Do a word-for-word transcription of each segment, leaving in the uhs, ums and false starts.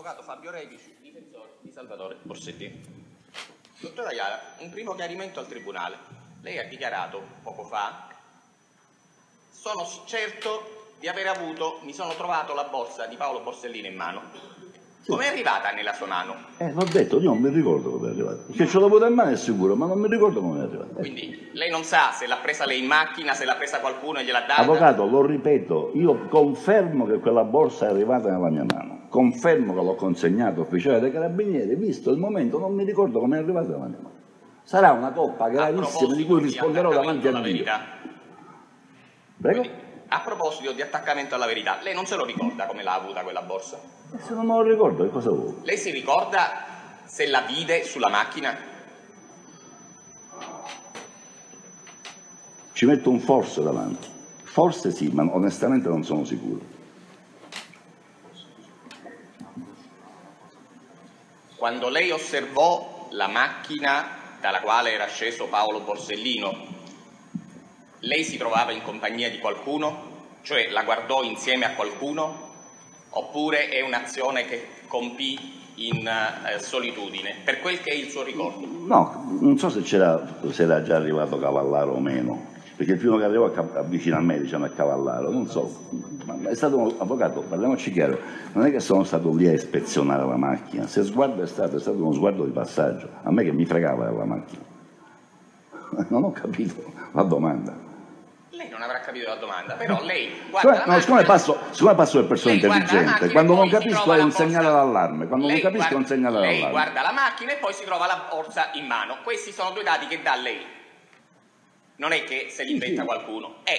avvocato Fabio Repici, difensore di Salvatore Borsetti. Dottor Ayala, un primo chiarimento al Tribunale. Lei ha dichiarato poco fa: sono certo di aver avuto, mi sono trovato la borsa di Paolo Borsellino in mano. Sì. Com'è arrivata nella sua mano? Eh, l'ho detto, io non mi ricordo come è arrivata. Che ce l'ho avuta in mano è sicuro, ma non mi ricordo come è arrivata. Eh. Quindi lei non sa se l'ha presa lei in macchina, se l'ha presa qualcuno e gliel'ha data? Avvocato, lo ripeto, io confermo che quella borsa è arrivata nella mia mano. Confermo che l'ho consegnato ufficiale dei Carabinieri, visto il momento non mi ricordo come è arrivata nella mia mano. Sarà una coppa gravissima di cui risponderò davanti a Dio. Prego? Quindi, a proposito di attaccamento alla verità, lei non se lo ricorda come l'ha avuta quella borsa? Se non me lo ricordo, che cosa vuoi? Lei si ricorda se la vide sulla macchina? Ci metto un forse davanti. Forse sì, ma onestamente non sono sicuro. Quando lei osservò la macchina dalla quale era sceso Paolo Borsellino, lei si trovava in compagnia di qualcuno? Cioè la guardò insieme a qualcuno? Oppure è un'azione che compì in eh, solitudine, per quel che è il suo ricordo? No, non so se era già arrivato Cavallaro o meno, perché il primo che arrivò vicino a me, diciamo, è Cavallaro, non so. Ma è stato un avvocato, parliamoci chiaro, non è che sono stato lì a ispezionare la macchina, se sguardo è stato, è stato uno sguardo di passaggio, a me che mi fregava della macchina. Non ho capito la domanda. Lei non avrà capito la domanda, però lei guarda, cioè, la no, siccome passo, siccome passo per persona intelligente, quando non capisco è un segnale d'allarme, quando non capisco è un segnale d'allarme. Lei guarda la macchina e poi si trova la borsa in mano. Questi sono due dati che dà lei. Non è che se li inventa sì, sì. qualcuno, è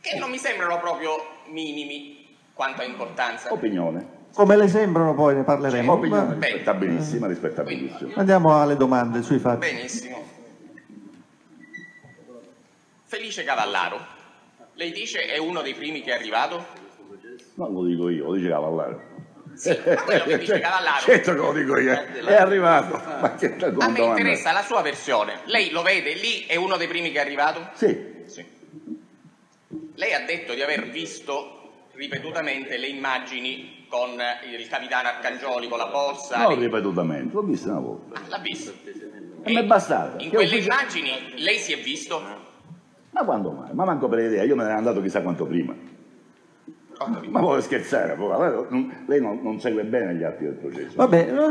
che non mi sembrano proprio minimi quanto a importanza. Opinione. Come le sembrano poi ne parleremo. Cioè, opinione ma... rispettabilissima, rispettabilissima. Quindi, andiamo alle domande sui fatti. Benissimo. Felice Cavallaro, lei dice è uno dei primi che è arrivato? Non lo dico io, lo dice Cavallaro. Sì, ma quello che dice Cavallaro... Certo che lo dico io, è arrivato. Ma che a me interessa la sua versione. Lei lo vede lì, è uno dei primi che è arrivato? Sì. Sì. Lei ha detto di aver visto ripetutamente le immagini con il capitano Arcangioli, con la borsa... No, lei... ripetutamente, l'ho vista una volta. Ah, l'ha vista? E mi è bastato. In quelle immagini lei si è visto? Ma quando mai? Ma manco per l'idea, io me ne ero andato chissà quanto prima. Ma vuole scherzare, lei non, non segue bene gli atti del processo. Vabbè, no?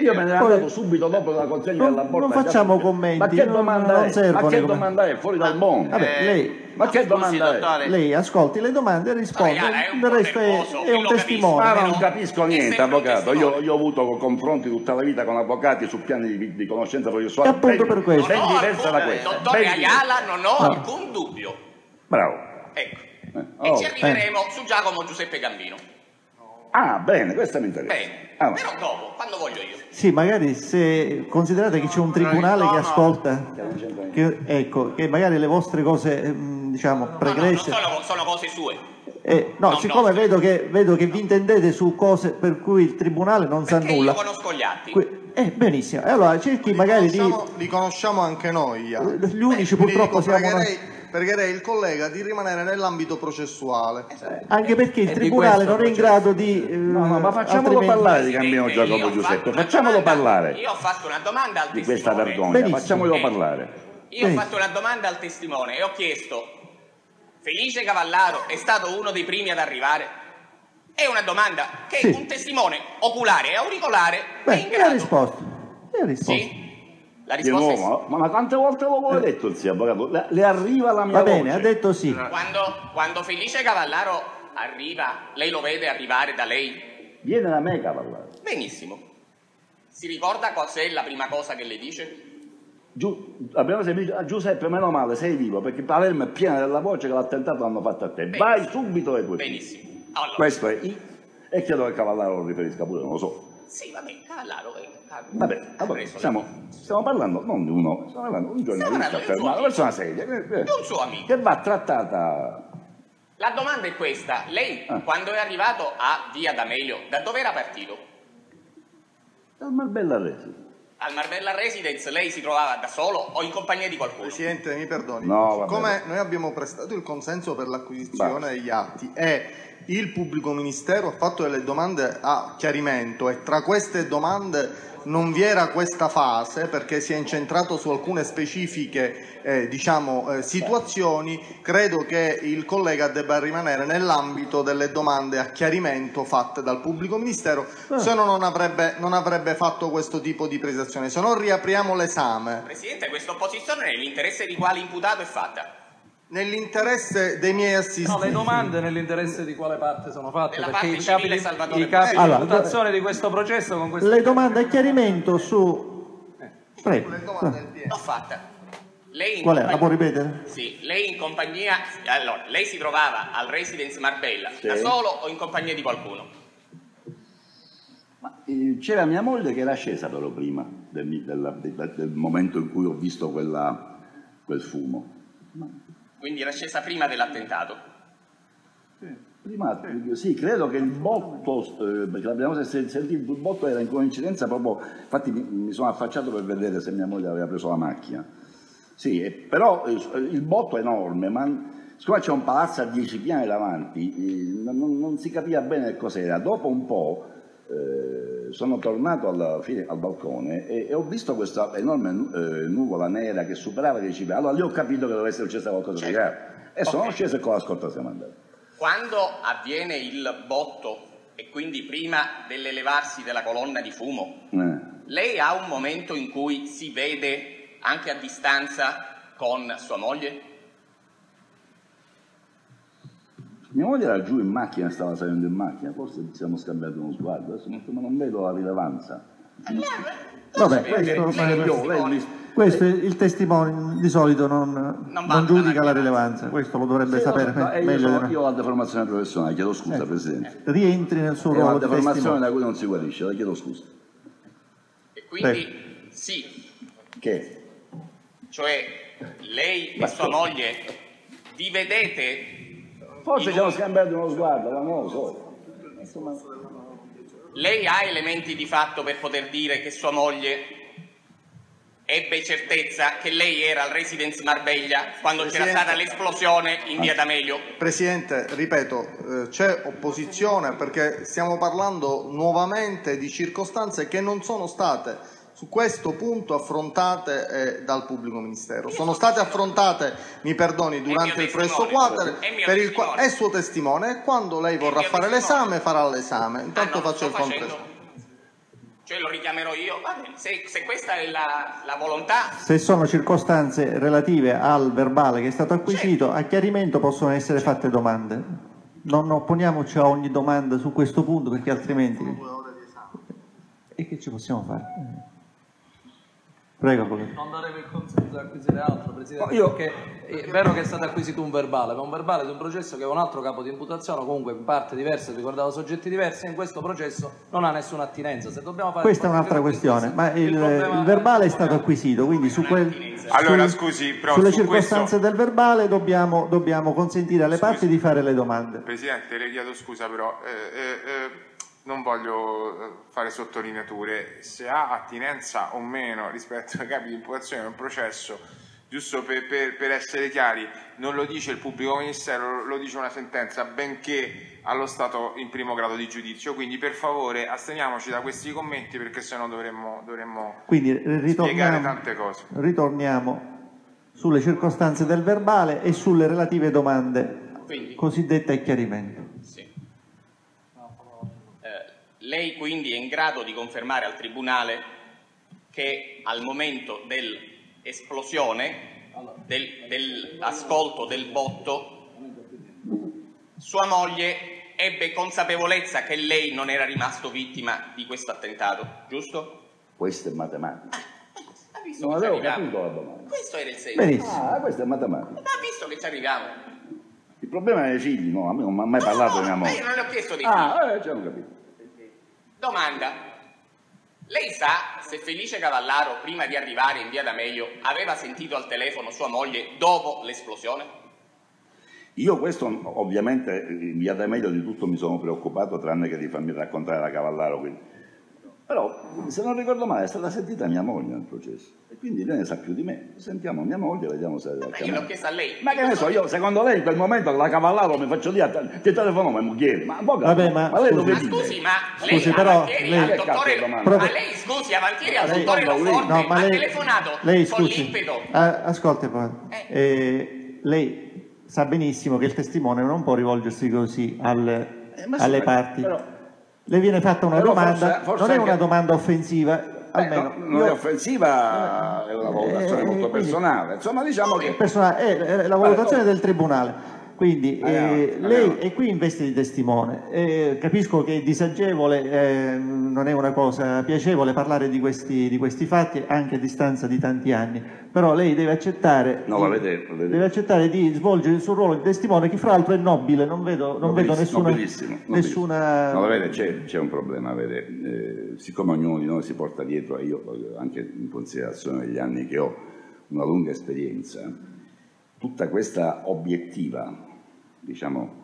Io me ne ero andato subito dopo la consegna della borsa. Non facciamo commenti. Ma che domanda è? Ma che domanda è? Fuori dal mondo. Vabbè, lei... Ma che domanda è? Lei ascolti le domande e risponde, il resto è un testimone. Ma non capisco niente, avvocato. Io, io ho avuto confronti tutta la vita con avvocati su piani di, di conoscenza processuale. E appunto ben, per questo. Ben diversa da questa. Dottore Ayala, non ho no. alcun dubbio. Bravo. Ecco. Eh. E oh. ci arriveremo eh. su Giacomo Giuseppe Gambino. Ah, bene, questa mi interessa. Bene. Ah, però dopo, quando voglio io. Sì, magari se considerate che c'è un tribunale no, che ascolta, no. che, ecco, che magari le vostre cose, diciamo, pregresse... No, no, sono, sono cose sue. Eh, no, non siccome vedo che, vedo che no. vi intendete su cose per cui il tribunale non Perché sa nulla... io conosco gli atti. Que Eh, benissimo, allora cerchi li magari di... Li conosciamo anche noi. Gli, gli unici eh, purtroppo siamo... Pregherei, pregherei il collega di rimanere nell'ambito processuale. Eh, anche perché il tribunale non è in grado di... Eh, no, no, ma facciamolo parlare di Gambino Giacomo Giuseppe, facciamolo parlare. Io ho fatto una domanda al testimone. Di questa vergogna, facciamolo eh, parlare. Io benissimo. ho fatto una domanda al testimone e ho chiesto: Felice Cavallaro è stato uno dei primi ad arrivare? È una domanda che sì. un testimone oculare e auricolare Beh, è in grado. La risposta. La risposta. Sì. La risposta nuovo, sì. Ma quante volte l'avevo eh. detto il sì, avvocato? Le, le arriva la mia Va bene, voce. Ha detto sì. Quando, quando Felice Cavallaro arriva, lei lo vede arrivare da lei? Viene da me Cavallaro. Benissimo. Si ricorda cos'è la prima cosa che le dice? Giù, abbiamo sempre detto, Giuseppe, meno male, sei vivo, perché Palermo è piena della voce che l'attentato l'hanno fatto a te. Benissimo. Vai subito le tue Benissimo. Allora. Questo è I, e chiedo che Cavallaro lo riferisca pure, non lo so. Sì, vabbè, Cavallaro è... Vabbè, allora, stiamo, stiamo parlando non di uno, stiamo parlando di un giornalista affermato, una persona seria. Di un suo amico. Che va trattata... La domanda è questa, lei ah. quando è arrivato a Via D'Amelio, da dove era partito? Dal Marbella Residence. Al Marbella Residence lei si trovava da solo o in compagnia di qualcuno? Presidente, mi perdoni, no, siccome noi abbiamo prestato il consenso per l'acquisizione degli atti e... il pubblico ministero ha fatto delle domande a chiarimento e tra queste domande non vi era questa fase perché si è incentrato su alcune specifiche eh, diciamo, eh, situazioni. Credo che il collega debba rimanere nell'ambito delle domande a chiarimento fatte dal pubblico ministero, ah. se no non avrebbe, non avrebbe fatto questo tipo di precisazione. Se no riapriamo l'esame. Presidente, questa opposizione nell'interesse di quale imputato è fatta? Nell'interesse dei miei assistenti. No, le domande nell'interesse di quale parte sono fatte? Della perché i capi di, i capi allora, di votazione di questo processo con questo... Le domande a chiarimento su... Eh. Prego. Le domande eh. L'ho fatta. Lei Qual compagnia... è? La può ripetere? Sì, lei in compagnia... Allora, lei si trovava al Residence Marbella, sì. da solo o in compagnia di qualcuno? Eh, C'era mia moglie che era scesa però prima del, del, del, del momento in cui ho visto quella, quel fumo. Ma... Quindi era scesa prima dell'attentato? Prima, sì, credo che il botto, perché l'abbiamo sentito, il botto era in coincidenza proprio, infatti mi sono affacciato per vedere se mia moglie aveva preso la macchina. Sì, però il botto è enorme, ma siccome c'è un palazzo a dieci piani davanti, non, non si capiva bene cos'era. Dopo un po' eh, sono tornato alla fine al balcone e, e ho visto questa enorme eh, nuvola nera che superava dieci piani. Allora lì ho capito che doveva essere successa qualcosa di grave. E okay. sono sceso e con la scorta siamo andati. Quando avviene il botto e quindi prima dell'elevarsi della colonna di fumo, eh. lei ha un momento in cui si vede anche a distanza con sua moglie? Mia moglie era giù in macchina, stava salendo in macchina, forse ci siamo scambiati uno sguardo, adesso ma non vedo la rilevanza. Vabbè, questo è il testimone, di solito non, non, non giudica la rilevanza, questo lo dovrebbe sì, sapere no, meglio. Io, sono, io ho la deformazione professionale, chiedo scusa eh, Presidente. Rientri nel suo ruolo di testimone. È una deformazione da cui non si guarisce, la chiedo scusa. E quindi eh. sì. Che? Cioè lei e sua moglie vi vedete? Forse ci hanno scambiato uno sguardo, ma non lo so. Insomma... Lei ha elementi di fatto per poter dire che sua moglie ebbe certezza che lei era al Residence Marbella quando c'era stata l'esplosione in via D'Amelio? Presidente, ripeto, c'è opposizione perché stiamo parlando nuovamente di circostanze che non sono state su questo punto affrontate eh, dal pubblico ministero. Sono state affrontate, mi perdoni, durante il processo quater per il quale è suo testimone e quando lei vorrà fare l'esame farà l'esame. Intanto ah, no, faccio il contesto. Cioè lo richiamerò io. Vabbè, se, se questa è la, la volontà. Se sono circostanze relative al verbale che è stato acquisito, certo. a chiarimento possono essere fatte domande. Non opponiamoci a ogni domanda su questo punto perché altrimenti. E che ci possiamo fare? Prego, non daremo il consenso ad acquisire altro, Presidente, io, perché è vero che è stato acquisito un verbale, ma un verbale di un processo che è un altro capo di imputazione, comunque in parte diversa, riguardava soggetti diversi, e in questo processo non ha nessuna attinenza. Se dobbiamo fare questa è un'altra questione, questo, ma il, il, il verbale è stato acquisito, quindi su quel, allora, sul, scusi, però, sulle su circostanze questo... del verbale dobbiamo, dobbiamo consentire alle scusi. parti di fare le domande. Presidente, le chiedo scusa però... Eh, eh, eh... Non voglio fare sottolineature, se ha attinenza o meno rispetto ai capi di imputazione di un processo, giusto per, per, per essere chiari, non lo dice il pubblico ministero, lo dice una sentenza, benché allo stato in primo grado di giudizio. Quindi per favore asteniamoci da questi commenti perché sennò dovremmo, dovremmo spiegare tante cose. Ritorniamo sulle circostanze del verbale e sulle relative domande quindi. cosiddette a chiarimento. Sì. Lei quindi è in grado di confermare al Tribunale che al momento dell'esplosione, del, dell'ascolto del botto, sua moglie ebbe consapevolezza che lei non era rimasto vittima di questo attentato, giusto? Questo è matematica. Ah, ha visto non che avevo capito la domanda. Questo era il senso. Ah, questo è matematica. Ha visto che ci arriviamo. Il problema è i figli, no? A me non mi ha mai no, parlato no, di mia moglie. Io non le ho chiesto di figli. Ah, eh, già l'ho capito. Domanda, lei sa se Felice Cavallaro prima di arrivare in via D'Amelio aveva sentito al telefono sua moglie dopo l'esplosione? Io questo ovviamente in via D'Amelio di tutto mi sono preoccupato tranne che di farmi raccontare da Cavallaro, quindi Però, se non ricordo male, è stata sentita mia moglie nel processo. E quindi lei ne sa più di me. Sentiamo mia moglie e vediamo se... Ma io l'ho chiesta a lei. Ma che ne so, io secondo lei in quel momento la Cavallaro mi faccio dire, ti telefono ma mi chiede. Ma, boga, vabbè, ma, ma lei dove vive? Ma scusi, ma lei scusi, però, lei, al dottore... Cazzo, ma lei, scusi, avantieri al lei, dottore Lo Forte no, ma ha lei, telefonato lei, con l'impeto. Ascolta, poi. Eh. Eh, lei sa benissimo che il testimone non può rivolgersi così al, eh, alle sì, parti. Però, le viene fatta una però domanda, forse, forse non è anche... una domanda offensiva, almeno. Eh, no, non io... è offensiva, è una valutazione eh, molto quindi, personale, insomma diciamo che... Personale, è la valutazione vale, del tribunale, quindi eh, eh, eh, lei eh. è qui in veste di testimone, eh, capisco che è disagevole, eh, non è una cosa piacevole parlare di questi, di questi fatti anche a distanza di tanti anni, però lei deve accettare, no, di, detto, deve accettare di svolgere il suo ruolo di testimone che fra l'altro è nobile, non vedo, non vedo nessuna... Nobilissimo, nobilissimo. nessuna... No, vede, c'è un problema, vede. Eh, siccome ognuno di noi si porta dietro, io anche in considerazione degli anni che ho, una lunga esperienza, tutta questa obiettiva, diciamo,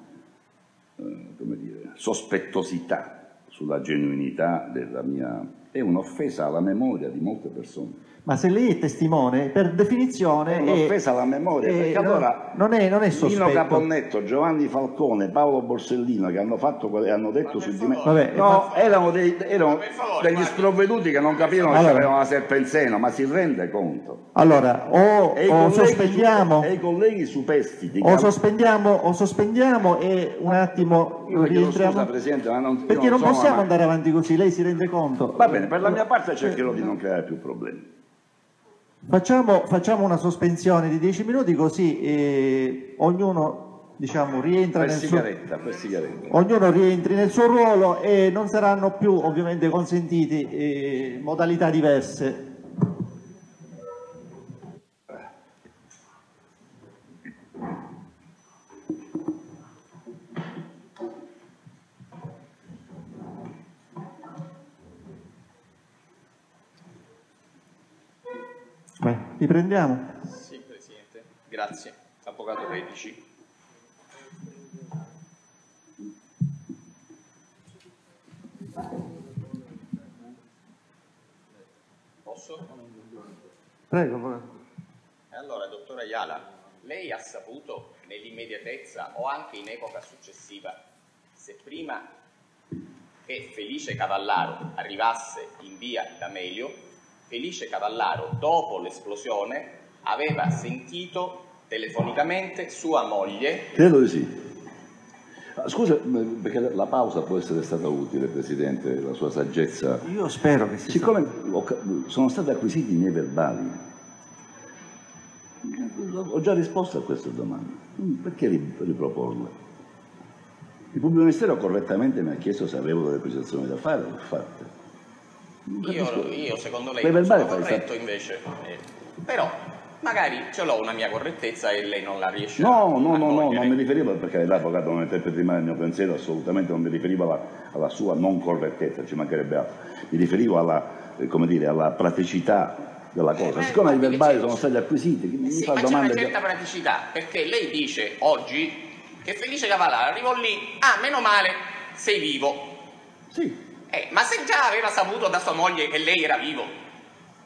eh, come dire, sospettosità sulla genuinità della mia... è un'offesa alla memoria di molte persone. Ma se lei è testimone, per definizione... È un'offesa alla memoria, perché no, allora non è, non è sospetto. Nino Caponnetto, Giovanni Falcone, Paolo Borsellino, che hanno, fatto, hanno detto su di me... Vabbè, no, ma... erano, dei, erano favore, degli ma... sprovveduti che non capivano allora, che avevano la serpe in seno, ma si rende conto? Allora, o, e o sospendiamo... E i colleghi superstiti... O sospendiamo, o sospendiamo e un attimo io rientriamo... Scusa, Presidente, ma non, perché non, non possiamo andare avanti così, lei si rende conto? Va bene, per la mia parte cercherò eh, di non creare più problemi. Facciamo, facciamo una sospensione di dieci minuti così eh, ognuno, diciamo, rientra nel suo, ognuno rientri nel suo ruolo e non saranno più ovviamente consentiti eh, modalità diverse. Beh, li prendiamo? Sì, Presidente. Grazie. Avvocato Repici. Posso? Prego, avvocato. E allora, dottor Ayala, lei ha saputo nell'immediatezza o anche in epoca successiva se prima che Felice Cavallaro arrivasse in via D'Amelio Felice Cavallaro, dopo l'esplosione, aveva sentito telefonicamente sua moglie... Credo di sì. Scusa, perché la pausa può essere stata utile, Presidente, la sua saggezza... Io spero che sia... Siccome sono stati acquisiti i miei verbali, ho già risposto a queste domande. Perché riproporle? Il Pubblico Ministero correttamente mi ha chiesto se avevo delle precisazioni da fare, l'ho fatte. Io, io secondo lei non sono corretto invece, eh, però magari ce l'ho una mia correttezza e lei non la riesce no, a no, no, no, non mi riferivo, perché l'avvocato non interpreti mai il mio pensiero, assolutamente non mi riferivo alla, alla sua non correttezza, ci mancherebbe altro, mi riferivo alla, come dire, alla praticità della cosa, eh, siccome i verbali sono stati acquisiti eh, mi sì, fa ma c'è una certa che... praticità, perché lei dice oggi che Felice Cavallaro arrivò lì, ah meno male sei vivo, sì. Eh, ma se già aveva saputo da sua moglie che lei era vivo,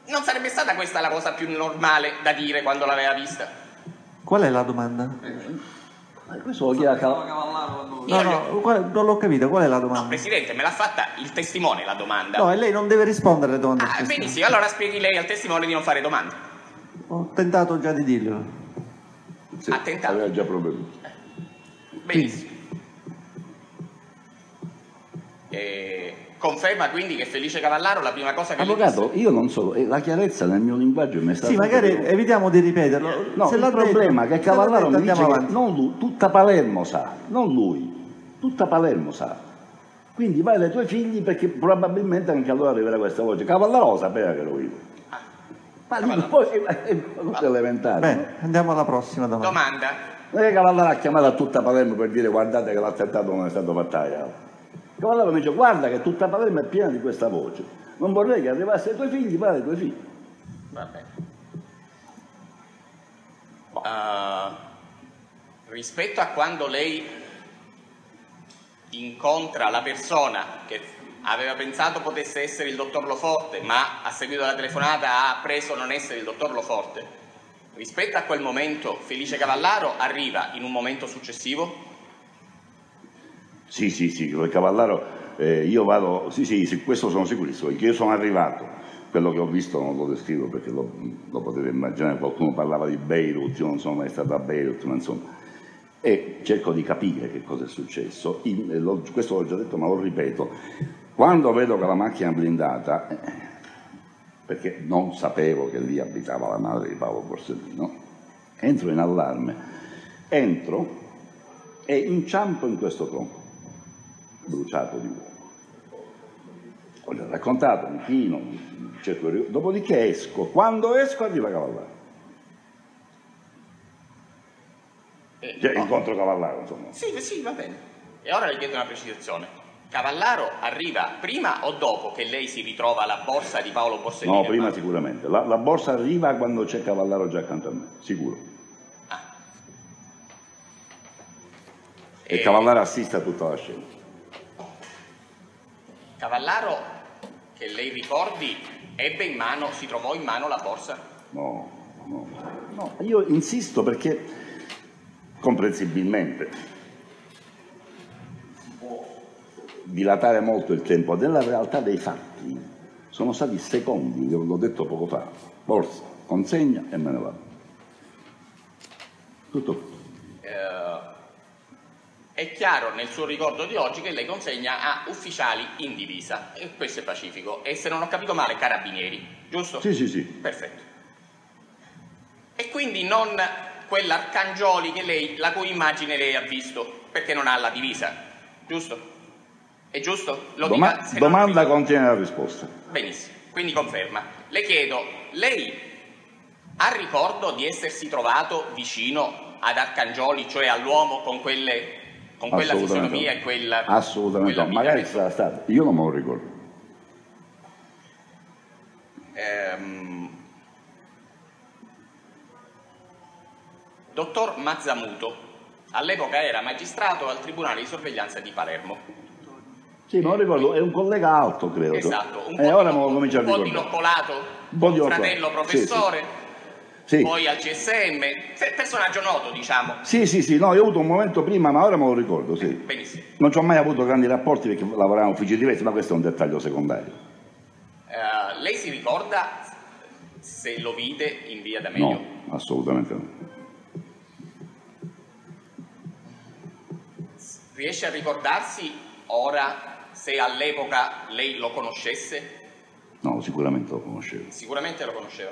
non sarebbe stata questa la cosa più normale da dire quando l'aveva vista? Qual è la domanda? Eh, questo lo chiede Cavallaro. No, no, qual, non l'ho capito, qual è la domanda? No, Presidente, me l'ha fatta il testimone la domanda. No, e lei non deve rispondere alle domande. Ah, benissimo, allora spieghi lei al testimone di non fare domande. Ho tentato già di dirglielo. Sì, ha tentato? Aveva già provveduto. Benissimo. E... Conferma quindi che Felice Cavallaro la prima cosa che... Avvocato, io non so, la chiarezza nel mio linguaggio mi è stata... Sì, magari più... evitiamo di ripeterlo. No, se il problema è che Cavallaro mi dice che non lui, tutta Palermo sa, non lui, tutta Palermo sa. Quindi vai dai tuoi figli perché probabilmente anche allora arriverà questa voce. Cavallaro sapeva che ero io. Ah, ma lui, poi è, è tutto elementare. Bene, andiamo alla prossima domanda. Domanda. Non è che Cavallaro ha chiamato a tutta Palermo per dire guardate che l'attentato non è stato fatto. Cavallaro mi dice, guarda che tutta Palermo è piena di questa voce, non vorrei che arrivasse ai tuoi figli, parla ai tuoi figli. Va bene. Uh, rispetto a quando lei incontra la persona che aveva pensato potesse essere il dottor Lo Forte, ma a seguito della telefonata ha appreso non essere il dottor Lo Forte. Rispetto a quel momento, Felice Cavallaro arriva in un momento successivo? Sì, sì, sì, Cavallaro, eh, io vado, sì, sì, su questo sono sicurissimo, io sono arrivato. Quello che ho visto non lo descrivo perché lo, lo potete immaginare, qualcuno parlava di Beirut, io non sono mai stato a Beirut, ma insomma, e cerco di capire che cosa è successo. In, lo, questo l'ho già detto ma lo ripeto, quando vedo che la macchina è blindata, perché non sapevo che lì abitava la madre di Paolo Borsellino, entro in allarme, entro e inciampo in questo tronco bruciato di uomo. Ho già raccontato, un chino, cerco di... dopodiché esco, quando esco arriva Cavallaro. Eh, cioè, no. Incontro Cavallaro, insomma. Sì, sì, va bene. E ora le chiedo una precisazione. Cavallaro arriva prima o dopo che lei si ritrova alla borsa di Paolo Borsellino? No, prima sicuramente. La, la borsa arriva quando c'è Cavallaro già accanto a me, sicuro. Ah. E, e Cavallaro assiste a tutta la scena. Cavallaro, che lei ricordi, ebbe in mano, si trovò in mano la borsa? No, no, no. Io insisto perché, comprensibilmente, si può dilatare molto il tempo. Nella realtà dei fatti sono stati secondi, l'ho detto poco fa, borsa, consegna e me ne vado. Tutto. Uh... È chiaro nel suo ricordo di oggi che lei consegna a ufficiali in divisa, e questo è pacifico, e se non ho capito male Carabinieri, giusto? Sì, sì, sì. Perfetto. E quindi non quell'Arcangioli che lei, la cui immagine lei ha visto, perché non ha la divisa, giusto? È giusto? Lo Doma dica, domanda contiene la risposta. Benissimo, quindi conferma. Le chiedo, lei ha ricordo di essersi trovato vicino ad Arcangioli, cioè all'uomo con quelle... con quella fisionomia e quella... Assolutamente quella no, magari sarà stato, io non me lo ricordo. Ehm... Dottor Mazzamuto, all'epoca era magistrato al Tribunale di Sorveglianza di Palermo. Sì, non ricordo, è un collega alto, credo. Esatto, un po', eh, ora di, un, un po' dinoccolato, un fratello professore... Sì, sì. Sì. Poi al C S M, personaggio noto, diciamo. Sì, sì, sì, no, io ho avuto un momento prima, ma ora me lo ricordo, sì. Benissimo. Non ci ho mai avuto grandi rapporti perché lavoravo in uffici diversi, ma questo è un dettaglio secondario. Uh, lei si ricorda se lo vide in Via D'Amelio? No, assolutamente no. Riesce a ricordarsi ora se all'epoca lei lo conoscesse? No, sicuramente lo conoscevo. Sicuramente lo conosceva.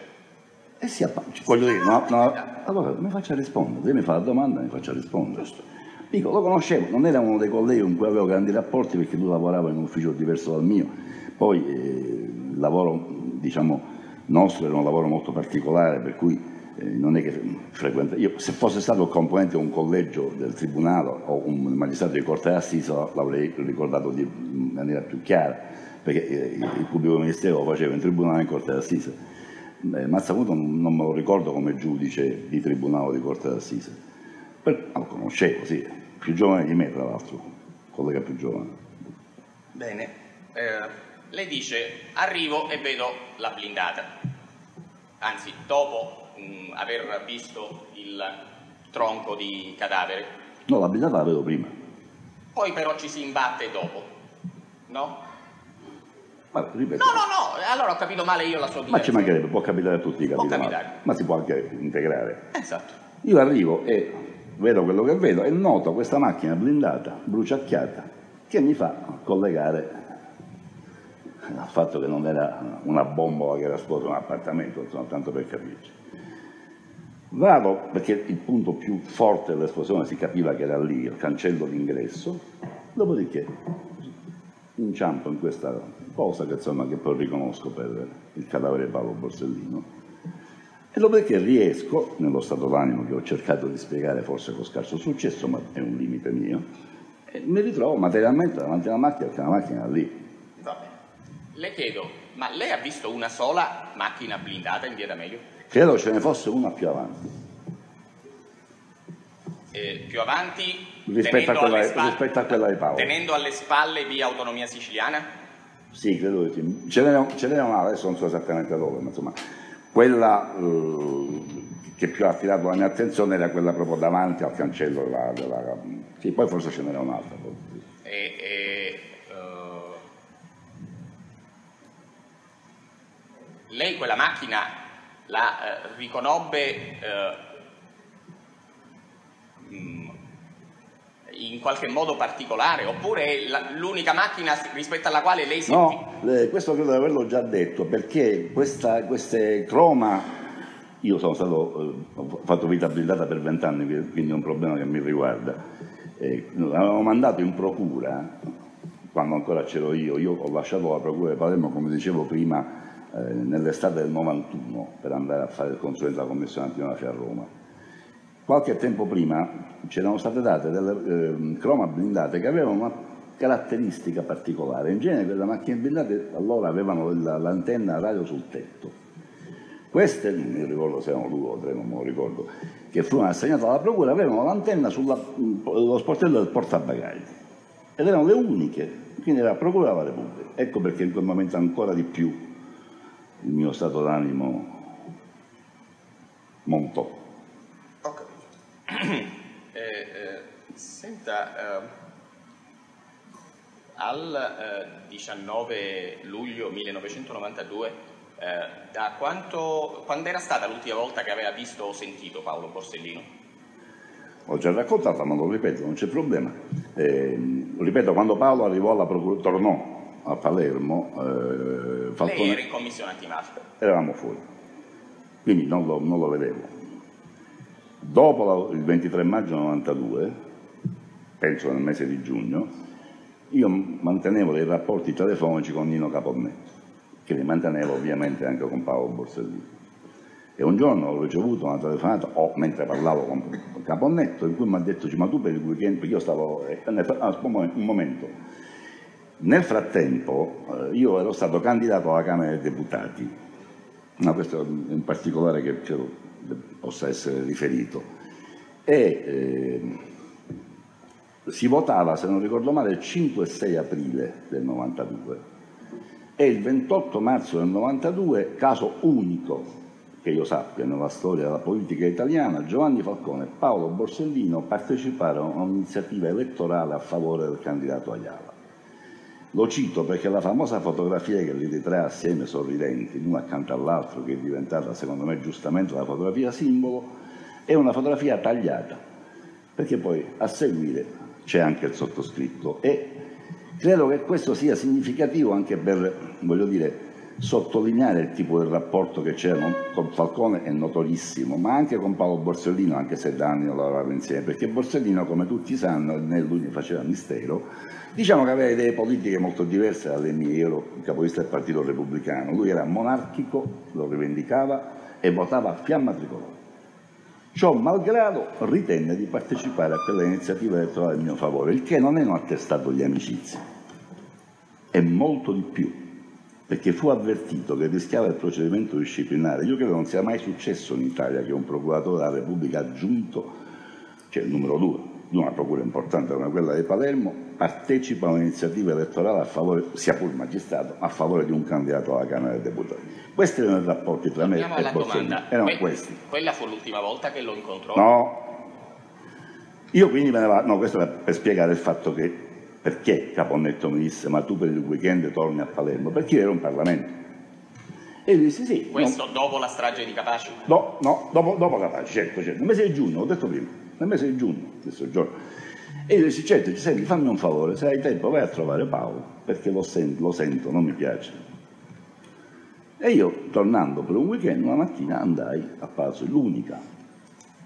E si appancia, voglio dire, no, no, allora mi faccia rispondere, se mi fa la domanda mi faccia rispondere. Dico, lo conoscevo, non era uno dei colleghi con cui avevo grandi rapporti perché lui lavorava in un ufficio diverso dal mio, poi eh, il lavoro, diciamo, nostro era un lavoro molto particolare, per cui eh, non è che frequenta. Io, se fosse stato il componente di un collegio del tribunale o un magistrato di corte d'assisa l'avrei ricordato di maniera più chiara, perché eh, il pubblico ministero lo faceva in tribunale e in corte d'assisa. Eh, Mazzamuto non, non me lo ricordo come giudice di tribunale o di corte d'assise, lo conoscevo, sì, più giovane di me tra l'altro, collega più giovane. Bene, eh, lei dice arrivo e vedo la blindata, anzi dopo mh, aver visto il tronco di cadavere. No, la blindata la vedo prima. Poi però ci si imbatte dopo, no? Ma, ripeto, no, no, no, allora ho capito male io la sua direzione. Ma ci mancherebbe, può capitare a tutti, capito male, ma si può anche integrare. Esatto. Io arrivo e vedo quello che vedo e noto questa macchina blindata, bruciacchiata, che mi fa collegare al fatto che non era una bombola che era esplosa in un appartamento, insomma, tanto per capirci. Vado, perché il punto più forte dell'esplosione si capiva che era lì, il cancello d'ingresso, dopodiché inciampo in questa cosa che, insomma, che poi riconosco per il cadavere di Paolo Borsellino, e dopodiché riesco, nello stato d'animo che ho cercato di spiegare forse con scarso successo, ma è un limite mio, e mi ritrovo materialmente davanti alla macchina, perché la macchina è lì. Va bene. Le chiedo, ma lei ha visto una sola macchina blindata in Via D'Amelio? Credo ce ne fosse una più avanti. Eh, più avanti rispetto a, quella, spalle, rispetto a quella di Paolo, tenendo alle spalle Via Autonomia Siciliana? Sì, credo di sì. Ce n'è una, adesso non so esattamente dove, ma insomma, quella eh, che più ha attirato la mia attenzione era quella proprio davanti al cancello della... della... Sì, poi forse ce n'era un'altra. E, e, uh... Lei quella macchina la uh, riconobbe... Uh... in qualche modo particolare, oppure è l'unica macchina rispetto alla quale lei si... No, questo credo di averlo già detto, perché questa, queste croma, io sono stato, ho fatto vita blindata per vent'anni, quindi è un problema che mi riguarda. Eh, L'avevamo mandato in procura, quando ancora c'ero io, io ho lasciato la procura di Palermo, come dicevo prima, eh, nell'estate del novantuno, per andare a fare il consulente della Commissione Antimafia a Roma. Qualche tempo prima c'erano state date delle eh, croma blindate che avevano una caratteristica particolare. In genere quelle macchine blindate allora avevano l'antenna radio sul tetto. Queste, non mi ricordo se erano due o tre, non me lo ricordo, che furono assegnate alla procura, avevano l'antenna sullo sportello del portabagagli ed erano le uniche, quindi era Procura della Repubblica. Ecco perché in quel momento ancora di più il mio stato d'animo montò. Eh, eh, senta, eh, al eh, diciannove luglio millenovecentonovantadue, eh, da quanto, quando era stata l'ultima volta che aveva visto o sentito Paolo Borsellino? Ho già raccontato, ma lo ripeto, non c'è problema. Eh, ripeto, quando Paolo arrivò alla procura, tornò a Palermo, eh, Falcone... Lei era in Commissione Antimafia? Eravamo fuori, quindi non lo, non lo vedevo. Dopo il ventitré maggio novantadue, penso nel mese di giugno, io mantenevo dei rapporti telefonici con Nino Caponnetto, che li mantenevo ovviamente anche con Paolo Borsellino. E un giorno ho ricevuto una telefonata, oh, mentre parlavo con Caponnetto, in cui mi ha detto, ma tu per il weekend, perché io stavo... Ah, un momento. Nel frattempo io ero stato candidato alla Camera dei Deputati, ma questo è in particolare che... che possa essere riferito, e eh, si votava, se non ricordo male, il cinque e sei aprile del novantadue, e il ventotto marzo del novantadue, caso unico che io sappia nella storia della politica italiana, Giovanni Falcone e Paolo Borsellino parteciparono a un'iniziativa elettorale a favore del candidato Ayala. Lo cito perché la famosa fotografia che li trae assieme sorridenti, l'uno accanto all'altro, che è diventata secondo me giustamente la fotografia simbolo, è una fotografia tagliata, perché poi a seguire c'è anche il sottoscritto, e credo che questo sia significativo anche per, voglio dire, sottolineare il tipo del rapporto che c'era con Falcone, è notorissimo, ma anche con Paolo Borsellino, anche se da anni lavoravano insieme, perché Borsellino, come tutti sanno, né lui ne faceva mistero, diciamo che aveva idee politiche molto diverse dalle mie. Io ero il capolista del Partito Repubblicano, lui era monarchico, lo rivendicava e votava a fiamma tricolore. Ciò malgrado ritenne di partecipare a quella iniziativa elettorale in mio favore, il che non è un attestato di amicizia, è molto di più, perché fu avvertito che rischiava il procedimento disciplinare. Io credo non sia mai successo in Italia che un procuratore della Repubblica aggiunto, cioè il numero due, di una procura importante come quella di Palermo, partecipa a un'iniziativa elettorale a favore, sia pur magistrato, a favore di un candidato alla Camera dei Deputati. Questi erano i rapporti tra me e Borsellino. Erano questi. Quella fu l'ultima volta che lo incontrò? No. Io quindi me ne vado, no, questo per spiegare il fatto che... Perché Caponnetto mi disse, ma tu per il weekend torni a Palermo? Perché io ero in Parlamento. E lui disse sì. Questo no. Dopo la strage di Capaci? No, no, dopo, dopo Capaci, certo, certo. Nel mese di giugno, ho detto prima, nel mese di giugno, questo giorno. E io disse, certo, senti, fammi un favore, se hai tempo vai a trovare Paolo, perché lo sento, lo sento, non mi piace. E io, tornando per un weekend, una mattina andai a Palazzo, l'unica.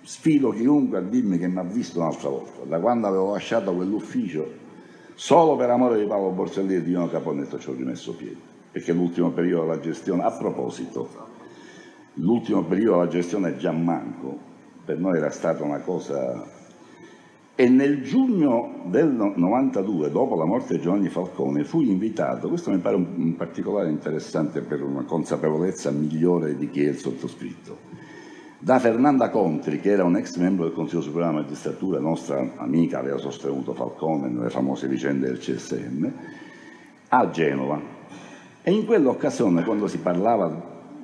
Sfido chiunque a dirmi che mi ha visto un'altra volta. Da quando avevo lasciato quell'ufficio, solo per amore di Paolo Borsellino e di Nino Caponnetto ci ho rimesso piede, perché l'ultimo periodo della gestione, a proposito, l'ultimo periodo della gestione Giammanco, per noi era stata una cosa... E nel giugno del novantadue, dopo la morte di Giovanni Falcone, fui invitato, questo mi pare un particolare interessante per una consapevolezza migliore di chi è il sottoscritto, da Fernanda Contri, che era un ex membro del Consiglio Superiore della Magistratura, nostra amica, aveva sostenuto Falcone nelle famose vicende del C S M, a Genova, E in quell'occasione, quando si parlava,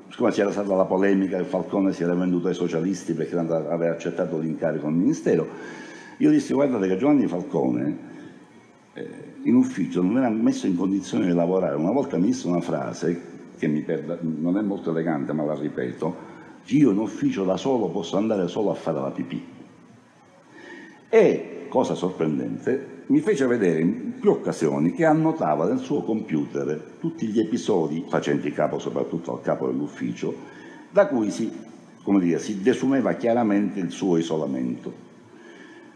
siccome c'era stata la polemica che Falcone si era venduto ai socialisti perché aveva accettato l'incarico al Ministero, io dissi: guardate che Giovanni Falcone eh, in ufficio non era messo in condizione di lavorare. Una volta mi disse una frase che mi perda, non è molto elegante, ma la ripeto: io in ufficio da solo posso andare solo a fare la pipì. E, cosa sorprendente, mi fece vedere in più occasioni che annotava nel suo computer tutti gli episodi, facenti capo soprattutto al capo dell'ufficio, da cui si, come dire, si desumeva chiaramente il suo isolamento.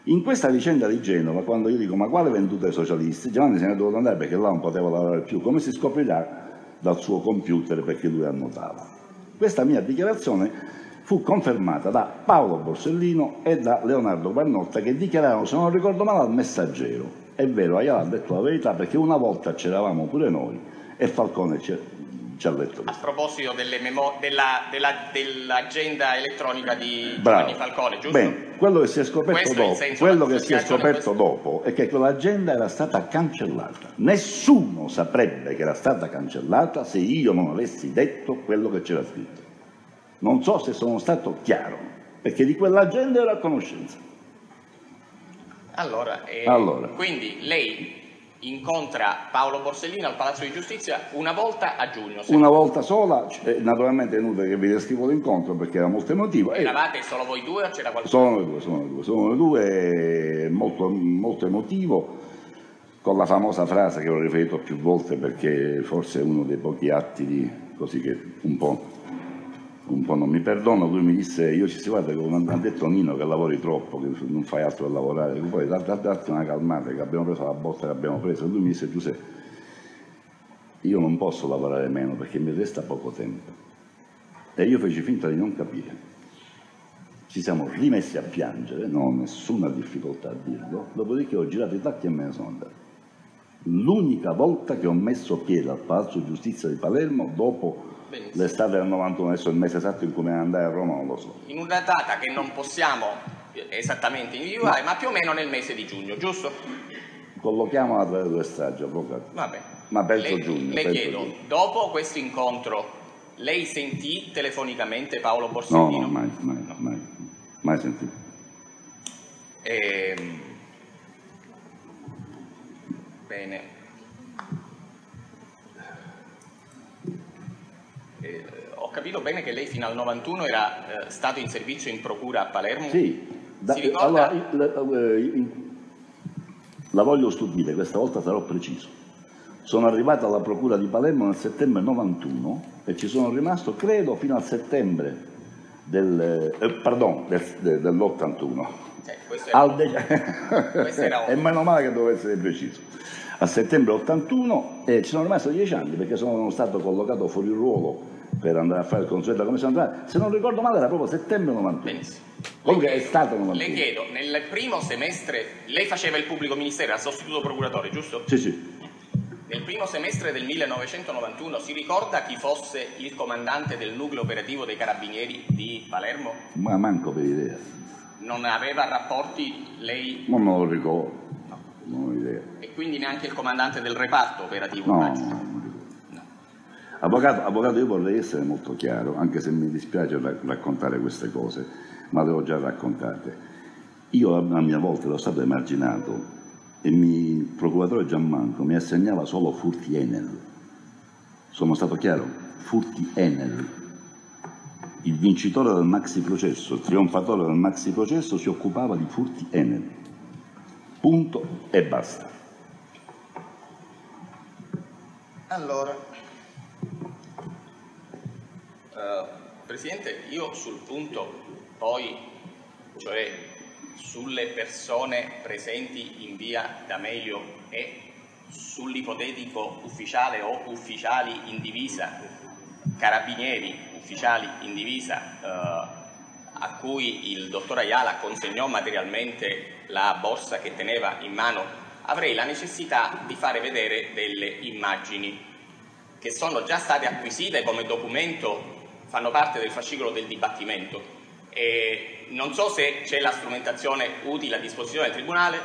In questa vicenda di Genova, quando io dico: ma quale venduta ai socialisti? Giovanni se ne è dovuto andare perché là non poteva lavorare più, come si scoprirà dal suo computer, perché lui annotava. Questa mia dichiarazione fu confermata da Paolo Borsellino e da Leonardo Guarnotta, che dichiararono, se non ricordo male, al Messaggero: è vero, Ayala ha detto la verità, perché una volta c'eravamo pure noi e Falcone ci ha detto. A proposito dell'agenda elettronica di Giovanni Falcone, giusto? Bene, quello che si è scoperto, dopo, quello che si è scoperto dopo è che quell'agenda era stata cancellata. Nessuno saprebbe che era stata cancellata se io non avessi detto quello che c'era scritto. Non so se sono stato chiaro, perché di quell'agenda ero a conoscenza. Allora, eh, allora, quindi lei incontra Paolo Borsellino al Palazzo di Giustizia una volta a giugno. Una volta sola, cioè, naturalmente è inutile che vi descrivo l'incontro perché era molto emotivo. Eravate solo voi due o c'era qualcuno? Sono noi due, sono noi due, sono noi due, molto, molto emotivo, con la famosa frase che ho riferito più volte, perché forse è uno dei pochi atti di, così che un po'... un po' non mi perdono. Lui mi disse: io ci si guarda, come ha detto Nino, che lavori troppo, che non fai altro che lavorare, poi darti una calmata, che abbiamo preso la botta che abbiamo preso. Lui mi disse: Giuseppe, io non posso lavorare meno perché mi resta poco tempo. E io feci finta di non capire. Ci siamo rimessi a piangere, non ho nessuna difficoltà a dirlo, dopodiché ho girato i tacchi e me ne sono andato. L'unica volta che ho messo piede al Palazzo Giustizia di Palermo dopo l'estate del novantuno, adesso il mese esatto in cui me ne andai a Roma non lo so. In una data che non possiamo esattamente individuare, no, ma più o meno nel mese di giugno, giusto? Collochiamola tra le due stragi, avvocato. Vabbè. Ma penso le, giugno. Le penso chiedo, giugno. Dopo questo incontro, lei sentì telefonicamente Paolo Borsellino? No, no, mai, mai, no. mai, mai sentì. Ehm... Bene. Eh, ho capito bene che lei fino al novantuno era eh, stato in servizio in procura a Palermo? Sì, da, si ricorda? Allora, eh, eh, la voglio stupire, questa volta sarò preciso. Sono arrivato alla procura di Palermo nel settembre novantuno e ci sono rimasto, credo, fino al settembre del, eh, pardon, del, de, dell'ottantuno. Eh, questo era, al questo era e meno male che doveva essere preciso. A settembre ottantuno eh, ci sono rimasto dieci anni, perché sono stato collocato fuori ruolo per andare a fare il consulente alla Commissione Antimafia. Se non ricordo male era proprio settembre novantuno. Comunque è stato novantuno. Le chiedo, nel primo semestre lei faceva il pubblico ministero, era sostituto procuratore, giusto? Sì, sì. Nel primo semestre del millenovecentonovantuno si ricorda chi fosse il comandante del nucleo operativo dei Carabinieri di Palermo? Ma manco per idea. Non aveva rapporti lei? Ma non lo ricordo. Non ho idea. E quindi neanche il comandante del reparto operativo? No, no, no. Avvocato, avvocato, io vorrei essere molto chiaro, anche se mi dispiace raccontare queste cose, ma le ho già raccontate. Io a mia volta ero stato emarginato e mi, il procuratore Giammanco mi assegnava solo furti Enel. Sono stato chiaro? Furti Enel. Il vincitore del Maxi processo, il trionfatore del Maxi processo, si occupava di furti Enel. Punto e basta. Allora, uh, Presidente, io sul punto poi, cioè sulle persone presenti in via D'Amelio e sull'ipotetico ufficiale o ufficiali in divisa, carabinieri ufficiali in divisa, uh, a cui il dottor Ayala consegnò materialmente la borsa che teneva in mano, avrei la necessità di fare vedere delle immagini che sono già state acquisite come documento, fanno parte del fascicolo del dibattimento. E non so se c'è la strumentazione utile a disposizione del Tribunale,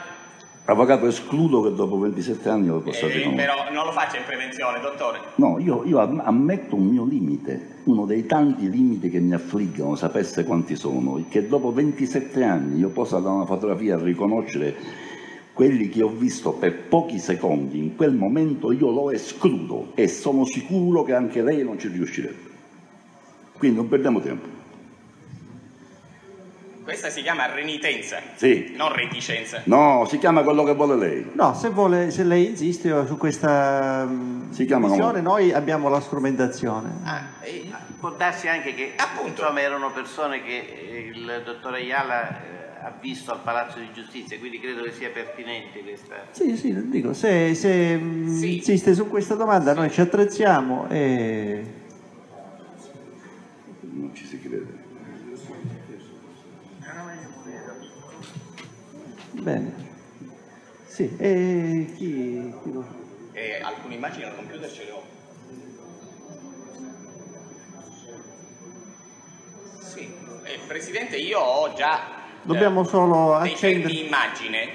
Avvocato, escludo che dopo ventisette anni lo possa riconoscere. Eh, però non lo faccia in prevenzione, dottore. No, io, io ammetto un mio limite, uno dei tanti limiti che mi affliggono, sapesse quanti sono, che dopo ventisette anni io possa da una fotografia riconoscere quelli che ho visto per pochi secondi, in quel momento io lo escludo e sono sicuro che anche lei non ci riuscirebbe. Quindi non perdiamo tempo. Questa si chiama renitenza, sì. Non reticenza. No, si chiama quello che vuole lei. No, se, vuole, se lei insiste su questa visione, noi abbiamo la strumentazione. Ah, e può darsi anche che, appunto, insomma, erano persone che il dottor Ayala ha visto al Palazzo di Giustizia, quindi credo che sia pertinente questa... Sì, sì, dico, se, se sì. insiste su questa domanda, sì. Noi ci attrezziamo e... Non ci si crede. Bene, sì, e chi, chi lo... e alcune immagini al computer ce le ho. Sì, eh, Presidente, io ho già Dobbiamo eh, solo accendere... dei immagine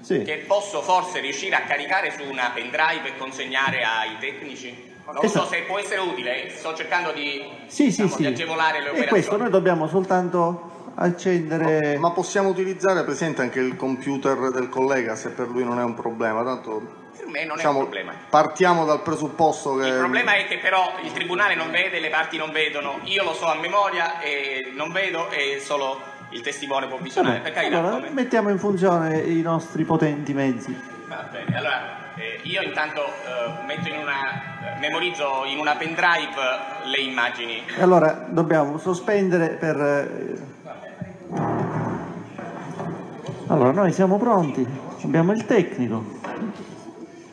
sì. che posso forse riuscire a caricare su una pendrive e consegnare ai tecnici. Non esatto. so se può essere utile, sto cercando di, sì, diciamo, sì, di sì. agevolare le operazioni. E questo noi dobbiamo soltanto... accendere... Ma, ma possiamo utilizzare, Presidente, anche il computer del collega, se per lui non è un problema, tanto... Per me non diciamo, è un problema. Partiamo dal presupposto che... Il problema è che però il Tribunale non vede, le parti non vedono, io lo so a memoria e non vedo e solo il testimone può visionare. Vabbè, per allora, mettiamo in funzione i nostri potenti mezzi. Va bene, allora... Eh, io intanto eh, metto in una, eh, memorizzo in una pendrive le immagini. Allora dobbiamo sospendere per... Eh... Allora noi siamo pronti, abbiamo il tecnico.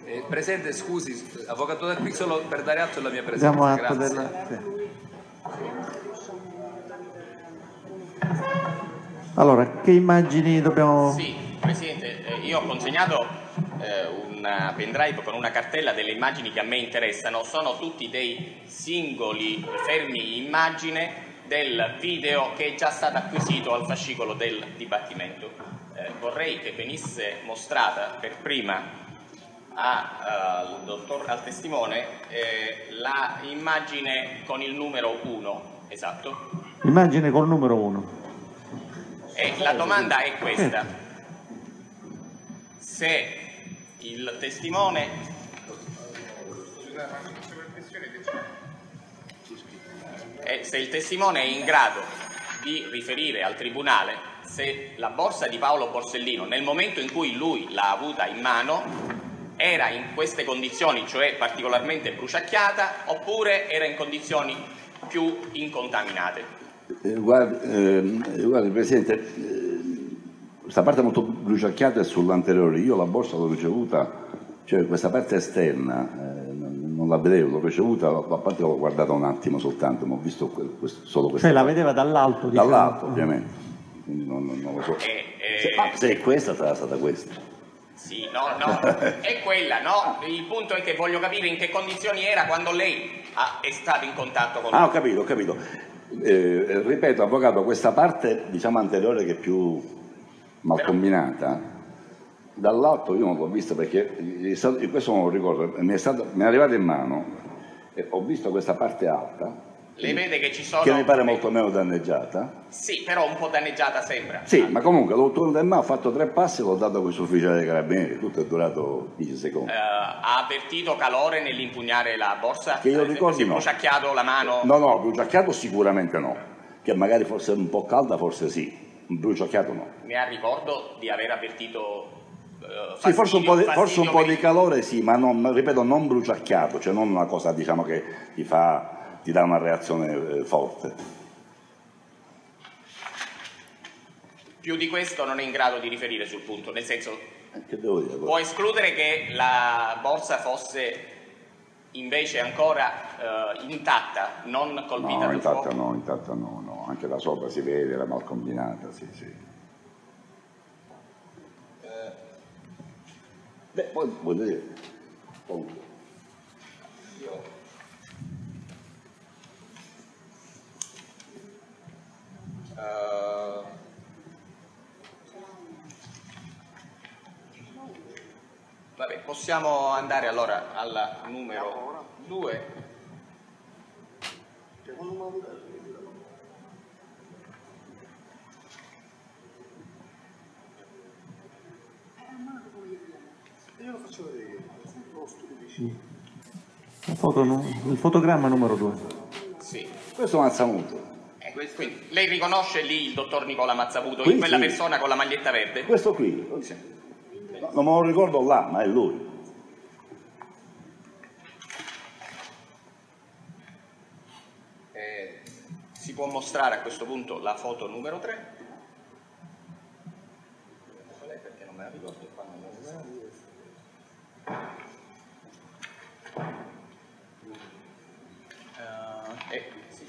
Eh, Presidente, scusi, avvocato Del Pizzolo, per dare atto della mia presenza. Diamo atto della... Allora, che immagini dobbiamo... Sì, Presidente, eh, io ho consegnato eh, una pendrive con una cartella delle immagini che a me interessano, sono tutti dei singoli fermi immagine del video che è già stato acquisito al fascicolo del dibattimento. Eh, vorrei che venisse mostrata per prima a, uh, al, dottor, al testimone eh, la immagine con il numero uno, esatto. Immagine col numero uno. E la domanda è questa. Se il testimone eh, se il testimone è in grado di riferire al tribunale se la borsa di Paolo Borsellino nel momento in cui lui l'ha avuta in mano era in queste condizioni, cioè particolarmente bruciacchiata, oppure era in condizioni più incontaminate. eh, guardi, eh, guardi Presidente, questa parte molto bruciacchiata è sull'anteriore, io la borsa l'ho ricevuta, cioè questa parte esterna, eh, non la vedevo, l'ho ricevuta, la parte l'ho guardata un attimo soltanto, ma ho visto que questo, solo questa. Cioè parte. La vedeva dall'alto? Diciamo. Dall'alto, ovviamente, quindi non, non, non lo so. Eh, eh, se, ah, se è questa sarà stata questa. Sì, no, no, è quella, no? Il punto è che voglio capire in che condizioni era quando lei ha, è stato in contatto con lui. Ah, ho capito, ho capito. Eh, ripeto, avvocato, questa parte, diciamo, anteriore che è più... mal combinata, dall'alto io non l'ho vista perché stato, questo non lo ricordo, mi è, stato, mi è arrivata in mano e ho visto questa parte alta. Lei vede che ci sono... Che mi pare molto meno danneggiata. Sì, però un po' danneggiata sembra. Sì, ah. ma comunque l'ho tenuta in mano, ho fatto tre passi e l'ho dato a questo ufficiale dei Carabinieri, tutto è durato dieci secondi. Uh, ha avvertito calore nell'impugnare la borsa? Che io ricordo no. Bruciacchiato la mano? No, no, bruciacchiato sicuramente no, che magari forse un po' calda forse sì. Un bruciacchiato no. Ne ha ricordo di aver avvertito eh, fastidio, sì, forse un po' di, forse un po' di calore sì, ma non, ripeto non bruciacchiato, cioè non una cosa diciamo che ti fa, ti dà una reazione eh, forte. Più di questo non è in grado di riferire sul punto, nel senso eh, che devo dire, può escludere che la borsa fosse invece ancora eh, intatta, non colpita no, intatta no, intatta no, no, anche da sopra si vede, era mal combinata, sì, sì. Eh. Beh, poi vuol dire... Poi. Io. Uh. possiamo andare allora al numero due. Io lo faccio vedere io, lo studio vicino. Il fotogramma numero due. Sì. Questo è Mazzamuto. Eh, questo, lei riconosce lì il dottor Nicola Mazzamuto, qui, quella sì. persona con la maglietta verde? Questo qui. Sì. No, non me lo ricordo là, ma è lui. Eh, si può mostrare a questo punto la foto numero tre? Qual è? Perché non me la ricordo qua. Non me la ricordo. Uh, eh, sì,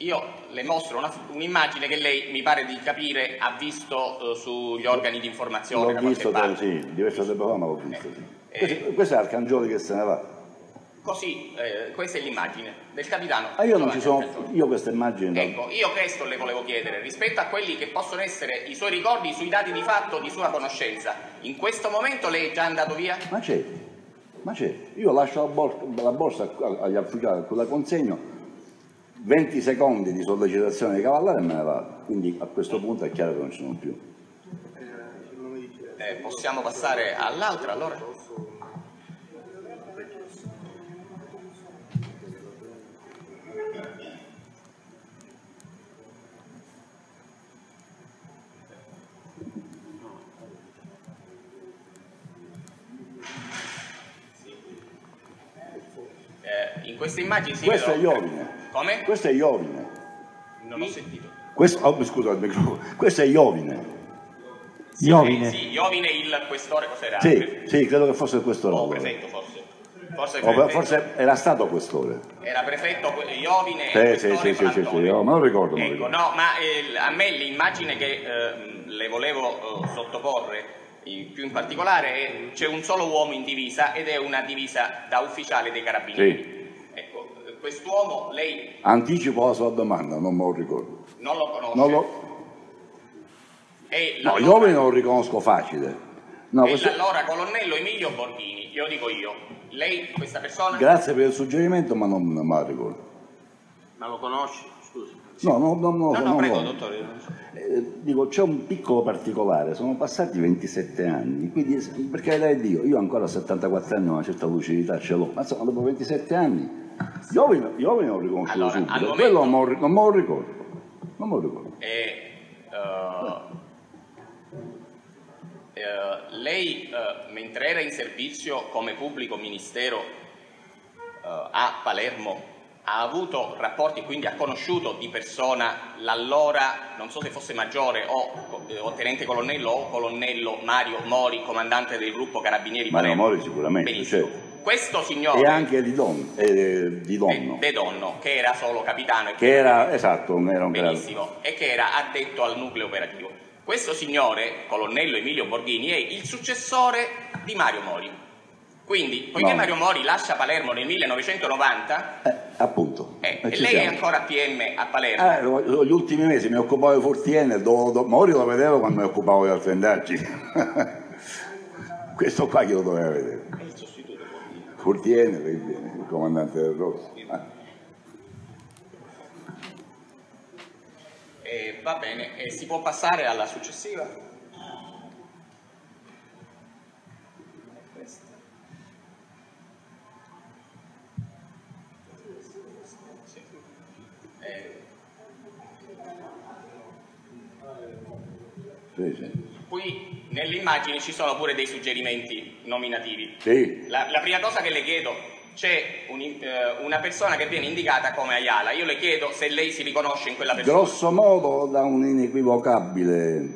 io le mostro un'immagine un che lei mi pare di capire ha visto uh, sugli organi di informazione. L'ho visto, da, sì, diverso tempo fa, ma l'ho visto. Eh, sì. eh, questo è Arcangioli che se ne va. Così, eh, questa è l'immagine del capitano. Ma ah, io non ci sono, io questa immagine... Ecco, io questo le volevo chiedere, rispetto a quelli che possono essere i suoi ricordi sui dati di fatto di sua conoscenza, in questo momento lei è già andato via? Ma c'è, ma c'è, io lascio la borsa, la borsa agli affiliati, la consegno, venti secondi di sollecitazione di Cavallaro e me ne vado, quindi a questo punto è chiaro che non ci sono più. Eh, possiamo passare all'altra allora? In queste immagini si questo vedono... è Iovine. Come? Questo è Iovine. Non ho sentito. Questo, oh, scusa il microfono. Questo è Iovine. Sì, Iovine. Sì, Iovine il questore cos'era? Sì, sì, credo che fosse il questore. O prefetto forse. Forse, prefetto. forse era stato questore. Era prefetto Iovine e sì, questore sì, sì, sì, sì, oh, ma non ricordo. Ecco, non ricordo. No, ma eh, a me l'immagine che eh, le volevo eh, sottoporre... In più in particolare c'è un solo uomo in divisa ed è una divisa da ufficiale dei Carabinieri. Sì. Ecco, quest'uomo lei... Anticipo la sua domanda, non me lo ricordo. Non lo conosce? Non lo... E no, io non lo riconosco facile. No, e questo... Allora colonnello Emilio Borghini, glielo dico io. Lei, questa persona... Grazie per il suggerimento, ma non, non me la ricordo. Ma lo conosci? Scusi. No, no, no, no, no, no, prego, dottore. Eh, dico, c'è un piccolo particolare, sono passati ventisette anni, quindi, perché lei Dio, io ancora a settantaquattro anni una certa lucidità ce l'ho, ma insomma dopo ventisette anni, io ve lo riconosco allora, subito, al momento, quello non me lo ricordo, non me lo ricordo. E, uh, uh, lei, uh, mentre era in servizio come pubblico ministero uh, a Palermo, ha avuto rapporti, quindi ha conosciuto di persona l'allora, non so se fosse maggiore o, o tenente colonnello o colonnello Mario Mori, comandante del gruppo Carabinieri Mario Palermo. Mori sicuramente, certo. Questo signore... E anche di, don, eh, di Donno. De, de Donno, che era solo capitano. E che era, esatto, era un benissimo, e che era addetto al nucleo operativo. Questo signore, colonnello Emilio Borghini, è il successore di Mario Mori. Quindi, poiché no. Mario Mori lascia Palermo nel millenovecentonovanta... Eh, appunto. Eh, e lei siamo. è ancora P M a Palermo. Eh, gli ultimi mesi mi occupavo di Fortiene, do, do, Mori lo vedevo quando mi occupavo di altri indagini. Questo qua chi lo doveva vedere? È il sostituto Fortiene. Fortiene, il comandante del Rosso. Ah. Eh, va bene, eh, si può passare alla successiva? Sì, sì. Qui nell'immagine ci sono pure dei suggerimenti nominativi. Sì. La, la prima cosa che le chiedo, c'è un, eh, una persona che viene indicata come Ayala. Io le chiedo se lei si riconosce in quella persona. Grosso modo da un'inequivocabile